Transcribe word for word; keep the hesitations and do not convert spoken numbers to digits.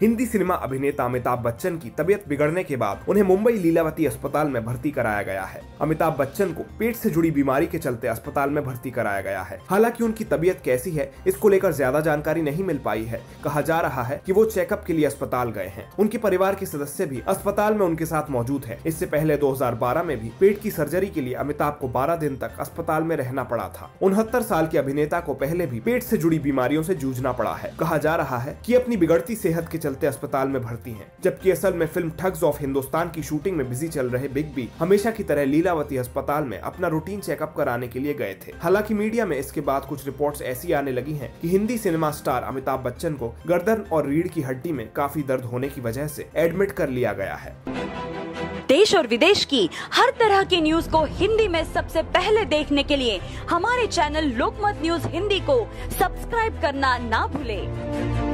Hindi cinema अभिनेता अमिताभ बच्चन की तबीयत बिगड़ने के बाद उन्हें मुंबई लीलावती अस्पताल में भर्ती कराया गया है। अमिताभ बच्चन को पेट से जुड़ी बीमारी के चलते अस्पताल में भर्ती कराया गया है। हालांकि उनकी तबीयत कैसी है इसको लेकर ज्यादा जानकारी नहीं मिल पाई है। कहा जा रहा है कि वो चेकअप के लिए अस्पताल गए हैं। उनके परिवार के सदस्य भी अस्पताल में उनके साथ मौजूद है। इससे पहले दो हज़ार बारह में भी पेट की सर्जरी के लिए अमिताभ को बारह दिन तक अस्पताल में रहना पड़ा था। उनहत्तर साल के अभिनेता को पहले भी पेट से जुड़ी बीमारियों से जूझना पड़ा है। कहा जा रहा है कि अपनी बिगड़ती सेहत के चलते अस्पताल में भर्ती हैं। जबकि असल में फिल्म ठग्स ऑफ हिंदुस्तान की शूटिंग में बिजी चल रहे बिग बी हमेशा की तरह लीलावती अस्पताल में अपना रूटीन चेकअप कराने के लिए गए थे। हालांकि मीडिया में इसके बाद कुछ रिपोर्ट्स ऐसी आने लगी हैं कि हिंदी सिनेमा स्टार अमिताभ बच्चन को गर्दन और रीढ़ की हड्डी में काफी दर्द होने की वजह से एडमिट कर लिया गया है। देश और विदेश की हर तरह की न्यूज को हिंदी में सबसे पहले देखने के लिए हमारे चैनल लोकमत न्यूज हिंदी को सब्सक्राइब करना ना भूलें।